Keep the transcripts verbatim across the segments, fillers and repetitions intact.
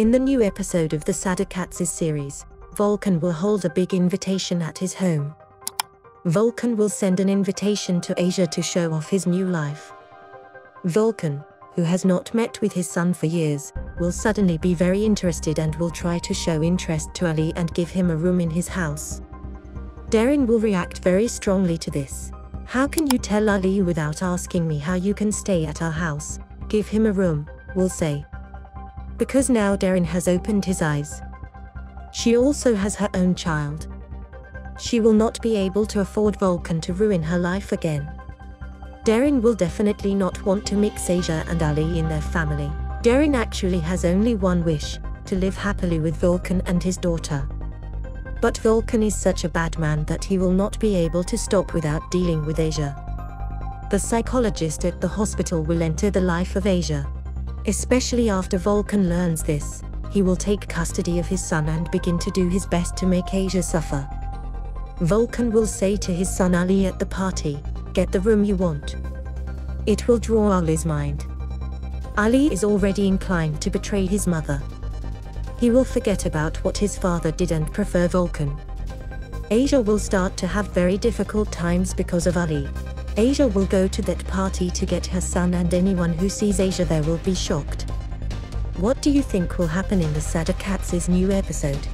In the new episode of the Sadakatsiz series, Volkan will hold a big invitation at his home. Volkan will send an invitation to Asya to show off his new life. Volkan, who has not met with his son for years, will suddenly be very interested and will try to show interest to Ali and give him a room in his house. Derin will react very strongly to this. How can you tell Ali without asking me how you can stay at our house, give him a room, will say. Because now Derin has opened his eyes. She also has her own child. She will not be able to afford Volkan to ruin her life again. Derin will definitely not want to mix Asya and Ali in their family. Derin actually has only one wish, to live happily with Volkan and his daughter. But Volkan is such a bad man that he will not be able to stop without dealing with Asya. The psychologist at the hospital will enter the life of Asya. Especially after Volkan learns this, he will take custody of his son and begin to do his best to make Asya suffer. Volkan will say to his son Ali at the party, "Get the room you want." It will draw Ali's mind. Ali is already inclined to betray his mother. He will forget about what his father did and prefer Volkan. Asya will start to have very difficult times because of Ali. Asya will go to that party to get her son, and anyone who sees Asya there will be shocked. What do you think will happen in the Sadakatsiz new episode?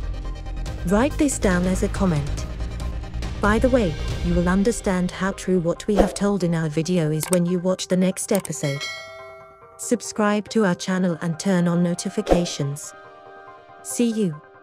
Write this down as a comment. By the way, you will understand how true what we have told in our video is when you watch the next episode. Subscribe to our channel and turn on notifications. See you.